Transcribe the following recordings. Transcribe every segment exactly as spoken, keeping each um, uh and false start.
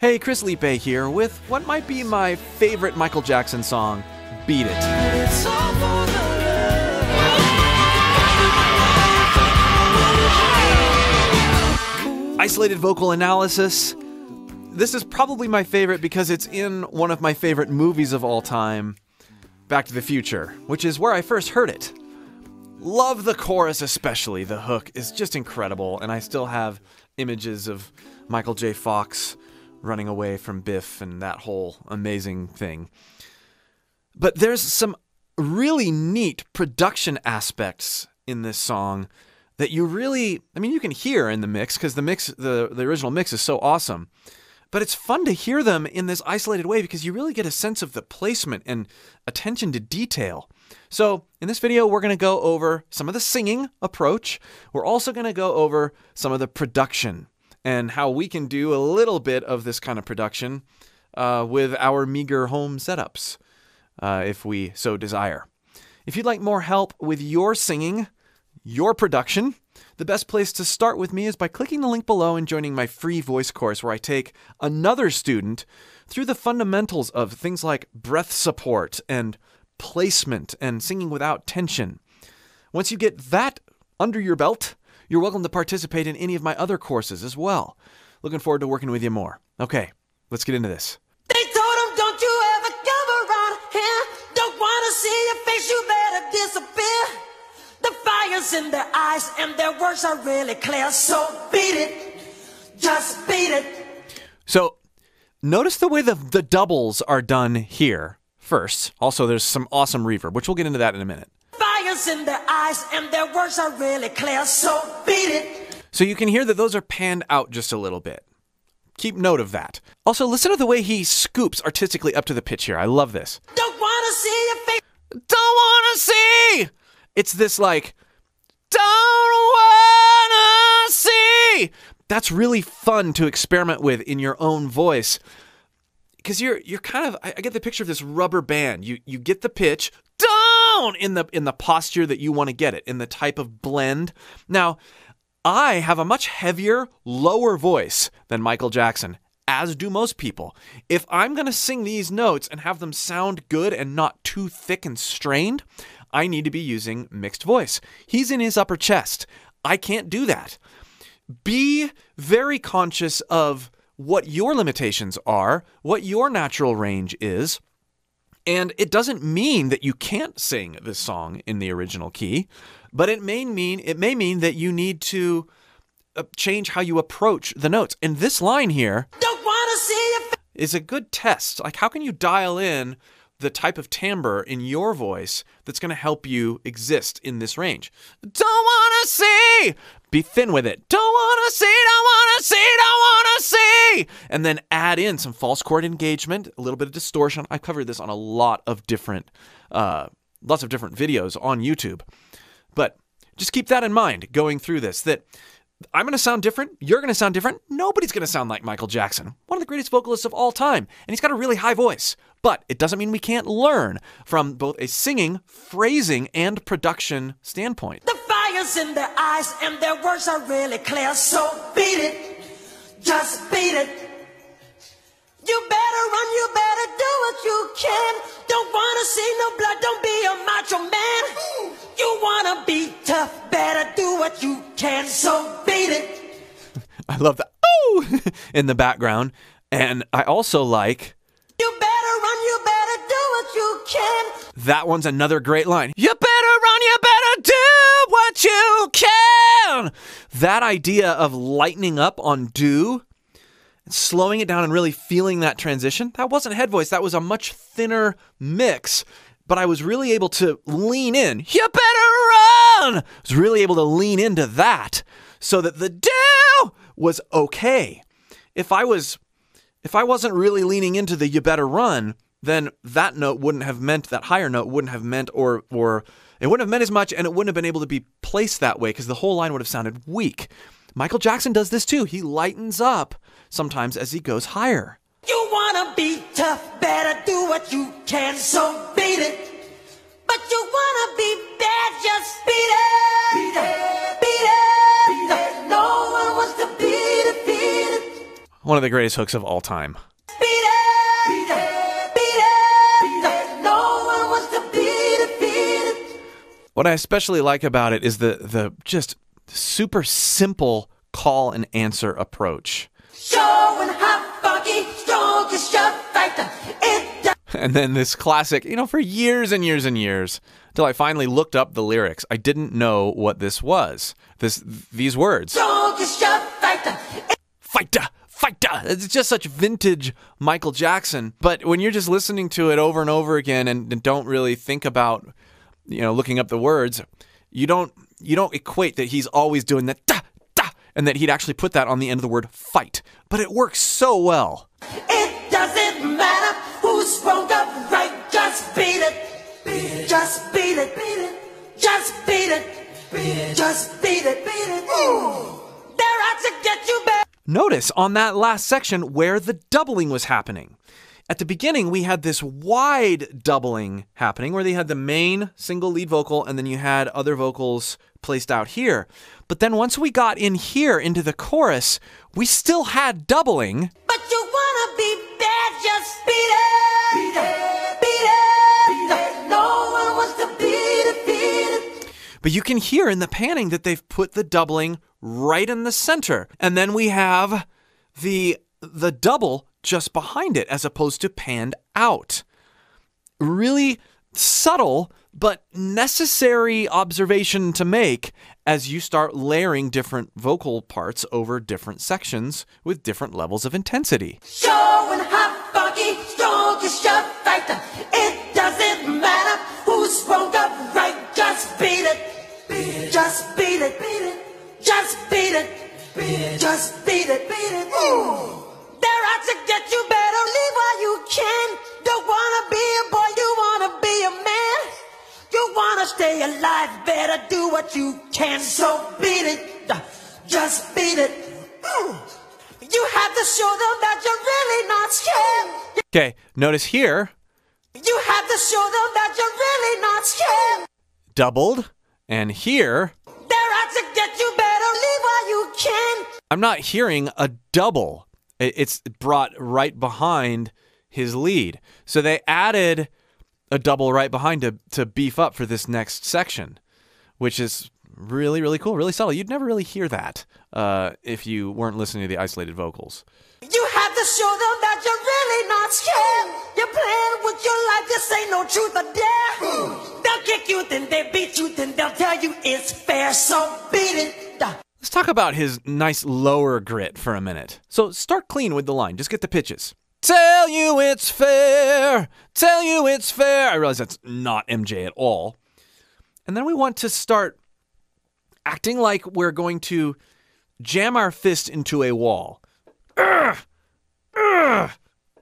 Hey, Chris Liepe here with what might be my favorite Michael Jackson song, Beat It. It's all for the love. Isolated vocal analysis. This is probably my favorite because it's in one of my favorite movies of all time, Back to the Future, which is where I first heard it. Love the chorus especially. The hook is just incredible, and I still have images of Michael J. Fox running away from Biff and that whole amazing thing. But there's some really neat production aspects in this song that you really, I mean, you can hear in the mix because the mix, the, the original mix is so awesome, but it's fun to hear them in this isolated way because you really get a sense of the placement and attention to detail. So in this video, we're going to go over some of the singing approach. We're also going to go over some of the production and how we can do a little bit of this kind of production uh, with our meager home setups, uh, if we so desire. If you'd like more help with your singing, your production, the best place to start with me is by clicking the link below and joining my free voice course, where I take another student through the fundamentals of things like breath support and placement and singing without tension. Once you get that under your belt, you're welcome to participate in any of my other courses as well. Looking forward to working with you more. Okay, let's get into this. They told him, don't you ever come around here. Don't want to see your face, you better disappear. The fire's in their eyes and their words are really clear. So beat it, just beat it. So notice the way the, the doubles are done here first. Also, there's some awesome reverb, which we'll get into that in a minute. In their eyes and their words are really clear, so beat it. So you can hear that those are panned out just a little bit. Keep note of that. Also, listen to the way he scoops artistically up to the pitch here. I love this. Don't wanna see your face. Don't wanna see. It's this like, don't wanna see. That's really fun to experiment with in your own voice. Because you're you're kind of, I get the picture of this rubber band. You you get the pitch down in the in the posture that you want to get it, in the type of blend. Now, I have a much heavier, lower voice than Michael Jackson, as do most people. If I'm gonna sing these notes and have them sound good and not too thick and strained, I need to be using mixed voice. He's in his upper chest. I can't do that. Be very conscious of what your limitations are, what your natural range is, and it doesn't mean that you can't sing this song in the original key, but it may mean it may mean that you need to change how you approach the notes. And this line here Don't wanna see a is a good test. Like, how can you dial in the type of timbre in your voice that's going to help you exist in this range? Don't wanna see. Be thin with it. Don't wanna see. Don't wanna see. Don't wanna see. And then add in some false chord engagement, a little bit of distortion. I've covered this on a lot of different, uh, lots of different videos on YouTube. But just keep that in mind going through this. That I'm going to sound different. You're going to sound different. Nobody's going to sound like Michael Jackson, one of the greatest vocalists of all time, and he's got a really high voice. But it doesn't mean we can't learn from both a singing, phrasing, and production standpoint. The fire's in their eyes and their words are really clear, so beat it, just beat it. You better run, you better do what you can. Don't want to see no blood, don't be a macho man. You want to be tough, better do what you can, so beat it. I love that "oh" in the background, and I also like that one's another great line. You better run, you better do what you can. That idea of lightening up on do, slowing it down and really feeling that transition, that wasn't head voice, that was a much thinner mix, but I was really able to lean in. You better run! I was really able to lean into that so that the do was okay. If I was, if I wasn't really leaning into the you better run, then that note wouldn't have meant, that higher note wouldn't have meant, or or it wouldn't have meant as much, and it wouldn't have been able to be placed that way because the whole line would have sounded weak. Michael Jackson does this too. He lightens up sometimes as he goes higher. You wanna be tough, better do what you can, so beat it. But you wanna be bad, just beat it. Beat it, beat it, beat it. No one wants to beat it, beat it. one of the greatest hooks of all time. Beat it, beat it, beat it, beat it. No one wants to beat it, beat it. What I especially like about it is the the just super simple call and answer approach. And then this classic, you know, for years and years and years, till I finally looked up the lyrics. I didn't know what this was. This, these words. Fighter, fighter. It's just such vintage Michael Jackson. But when you're just listening to it over and over again and, and don't really think about, you know, looking up the words, you don't you don't equate that he's always doing that da da, and that he'd actually put that on the end of the word fight. But it works so well. It doesn't matter who's wrong up right, just beat it. Just beat it, beat it, just beat it, just beat it, beat it. Ooh, they're out to get you back. Notice on that last section where the doubling was happening. At the beginning, we had this wide doubling happening where they had the main single lead vocal and then you had other vocals placed out here. But then once we got in here into the chorus, we still had doubling. But you wanna be bad, just beat it, beat it, beat it, beat it. No one wants to beat it, beat it. But you can hear in the panning that they've put the doubling right in the center. And then we have the, the double just behind it as opposed to panned out. Really subtle but necessary observation to make as you start layering different vocal parts over different sections with different levels of intensity. It doesn't matter who's wrong up right, just beat it, just beat it, beat it, just beat it, just beat it, beat it. They're out to get you, better leave while you can. Don't wanna be a boy, you wanna be a man. You wanna stay alive, better do what you can. So beat it, just beat it. You have to show them that you're really not scared. Okay, notice here. You have to show them that you're really not scared. Doubled, and here. They're out to get you, better leave while you can. I'm not hearing a double. It's brought right behind his lead. So they added a double right behind to, to beef up for this next section, which is really, really cool, really subtle. You'd never really hear that uh, if you weren't listening to the isolated vocals. You have to show them that you're really not scared. You're playing with your life, this ain't no truth or dare. They'll kick you, then they beat you, then they'll tell you it's fair, so beat it. Let's talk about his nice lower grit for a minute. So start clean with the line. Just get the pitches. Tell you it's fair. Tell you it's fair. I realize that's not M J at all. And then we want to start acting like we're going to jam our fist into a wall. Uh, uh, uh,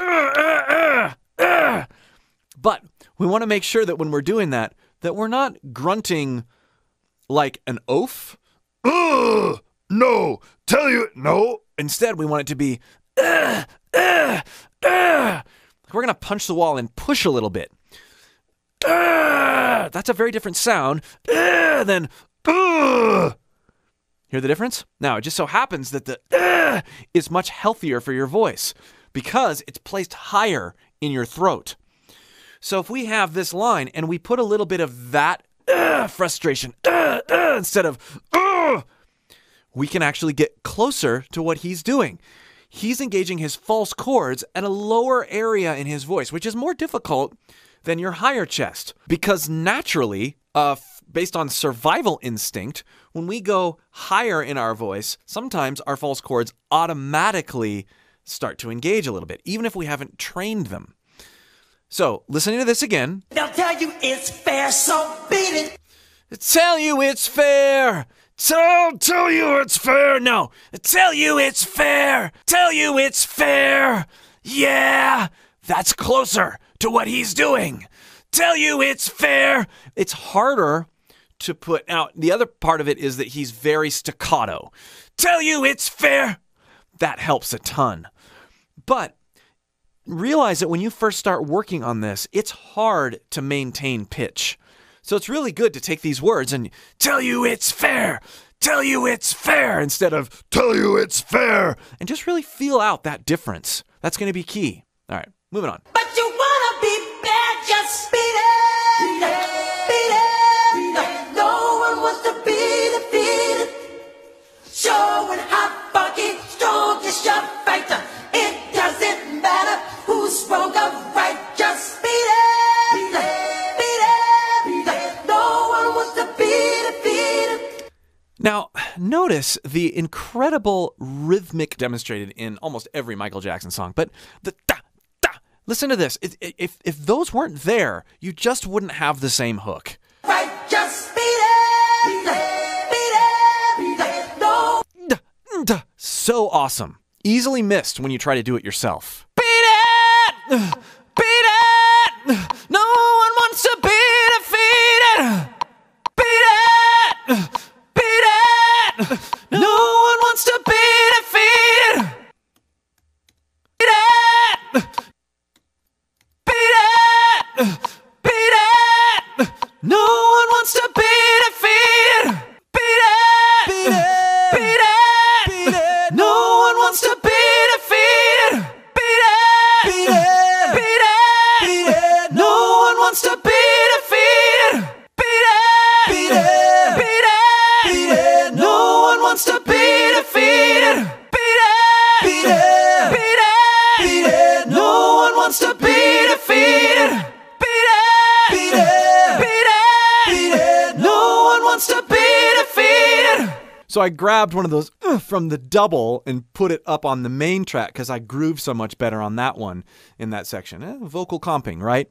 uh, uh, uh. But we want to make sure that when we're doing that, that we're not grunting like an oaf. Ugh, no, tell you, no. Instead, we want it to be, uh, uh, uh. We're going to punch the wall and push a little bit. Uh, that's a very different sound uh, than, uh. Hear the difference? Now, it just so happens that the uh, is much healthier for your voice because it's placed higher in your throat. So if we have this line and we put a little bit of that uh, frustration uh, uh, instead of, uh, we can actually get closer to what he's doing. He's engaging his false chords at a lower area in his voice, which is more difficult than your higher chest. Because naturally, uh, based on survival instinct, when we go higher in our voice, sometimes our false chords automatically start to engage a little bit, even if we haven't trained them. So, listening to this again. They'll tell you it's fair, so beat it. They'll tell you it's fair. Tell, tell you it's fair, no. Tell you it's fair. Tell you it's fair. Yeah, that's closer to what he's doing. Tell you it's fair. It's harder to put out. The other part of it is that he's very staccato. Tell you it's fair. That helps a ton. But realize that when you first start working on this, it's hard to maintain pitch. So it's really good to take these words and tell you it's fair, tell you it's fair instead of tell you it's fair, and just really feel out that difference. That's going to be key. All right, moving on. But you want to be bad, just beat it, beat it. No one wants to be defeated. Showing how funky, strong is your fighter. It doesn't matter who's wrong or right, just beat it, beat it. No one wants to be defeated. Now, notice the incredible rhythmic demonstrated in almost every Michael Jackson song, but the da, da, listen to this. If, if, if those weren't there, you just wouldn't have the same hook. Right, just beat it, beat it, beat it, no. Da, da, so awesome. Easily missed when you try to do it yourself. Beat it, beat it, no one wants to be defeated. Beat it. No one wants to be defeated. Beat it. Beat it. Beat it. No one wants to be defeated. Beat it. Beat it. Beat it. Beat it. No one wants to be defeated. Beat it. Beat it. Beat it. Beat it. No one wants to be defeated. Beat it. Beat it. Beat it. Beat it. Wants to be defeated. Beat it. Beat it. Beat it. Beat it. No one wants to be defeated. Beat it. Beat it. Beat it. Beat it. No one wants to be defeated. So I grabbed one of those uh, from the double and put it up on the main track because I groove so much better on that one in that section. Eh, vocal comping, right?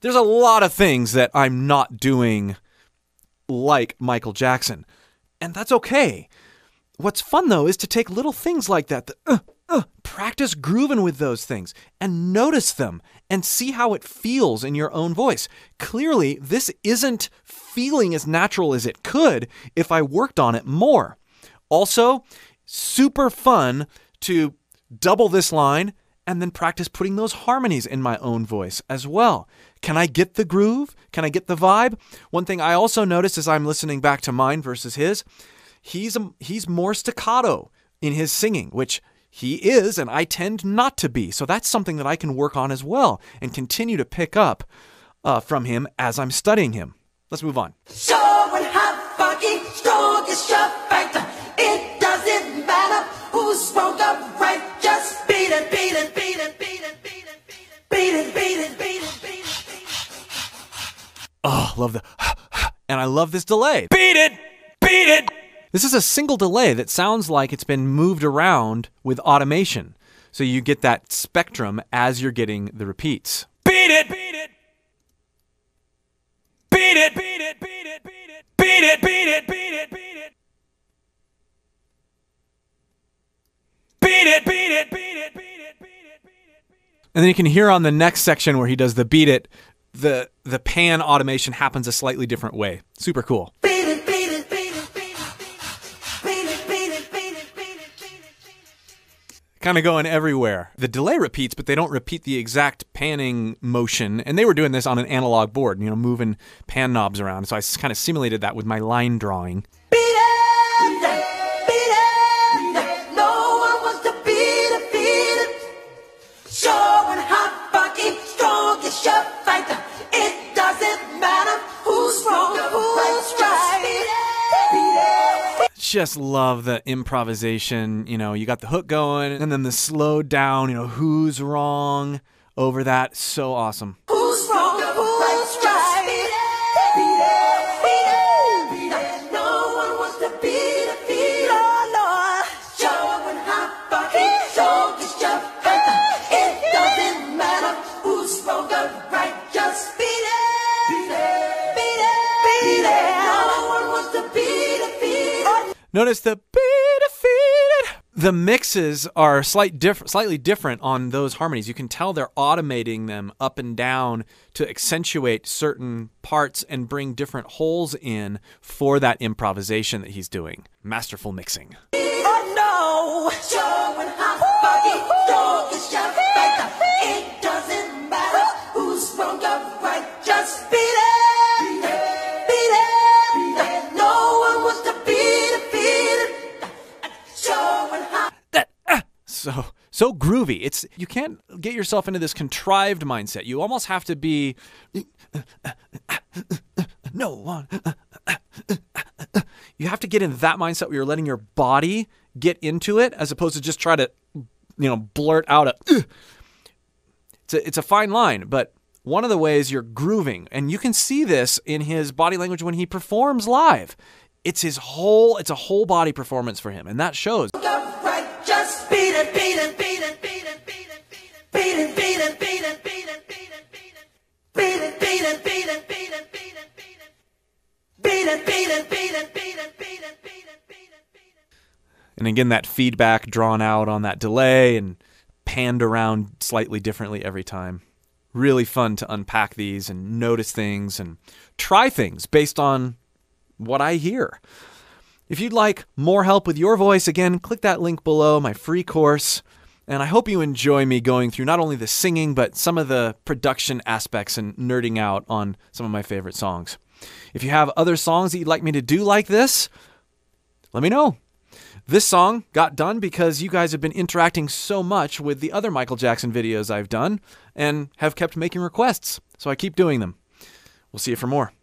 There's a lot of things that I'm not doing like Michael Jackson, and that's okay. What's fun, though, is to take little things like that, that uh, uh, practice grooving with those things and notice them and see how it feels in your own voice. Clearly, this isn't feeling as natural as it could if I worked on it more. Also, super fun to double this line and then practice putting those harmonies in my own voice as well. Can I get the groove? Can I get the vibe? One thing I also noticed as I'm listening back to mine versus his, he's a, he's more staccato in his singing, which he is, and I tend not to be. So that's something that I can work on as well and continue to pick up uh, from him as I'm studying him. Let's move on. So when how fucking strong is your factor, it doesn't matter who's wrong or right, just beat it, beat it, beat it, beat it, beat it, beat it, beat it, beat it, beat it. Oh, love the, and I love this delay. Beat it, beat it. This is a single delay that sounds like it's been moved around with automation. So you get that spectrum as you're getting the repeats. Beat it, beat it. Beat it, beat it, beat it, beat it, beat it, beat it, beat it, beat it. Beat it, beat it, beat it, beat it, beat it, beat it. And then you can hear on the next section where he does the beat it, the the pan automation happens a slightly different way. Super cool. Beat it, beat it, beat it, beat it, beat it, beat it, beat it, beat it, beat it. Kind of going everywhere. The delay repeats, but they don't repeat the exact panning motion. And they were doing this on an analog board, you know, moving pan knobs around. So I kind of simulated that with my line drawing. Beat it, beat it, no one wants to be defeated. Showing how fucking strong is your fighter. It doesn't matter who's wrong or who's right. Just love the improvisation. You know, you got the hook going and then the slow down, you know, who's wrong over that. So awesome. Who's wrong or who's right? No one wants to be defeated. Showing how fucking strong is your fighter. It doesn't matter who's wrong or right. Just beat it. Notice the be defeated. The mixes are slight diff slightly different on those harmonies. You can tell they're automating them up and down to accentuate certain parts and bring different holes in for that improvisation that he's doing. Masterful mixing. Oh no! Showing how fucking strong is your fighter. It doesn't matter who's wrong or right. Just beat it. Beat it. Beat it. No one wants to be defeated. so groovy. It's you can't get yourself into this contrived mindset. You almost have to be no one. You have to get in that mindset where you're letting your body get into it, as opposed to just try to, you know, blurt out a. It's a, it's a fine line, but one of the ways you're grooving, and you can see this in his body language when he performs live. It's his whole, it's a whole body performance for him, and that shows. Just beat it, beat it, beat it, beat it, beat it, beat it, beat it, beat it, beat it, beat it, beat it, beat it, beat it, beat it, beat it, beat it, beat it, beat it, beat it, beat it, beat it, beat it. And again, that feedback drawn out on that delay and panned around slightly differently every time. Really fun to unpack these and notice things and try things based on what I hear. If you'd like more help with your voice, again, click that link below, my free course. And I hope you enjoy me going through not only the singing, but some of the production aspects and nerding out on some of my favorite songs. If you have other songs that you'd like me to do like this, let me know. This song got done because you guys have been interacting so much with the other Michael Jackson videos I've done and have kept making requests, so I keep doing them. We'll see you for more.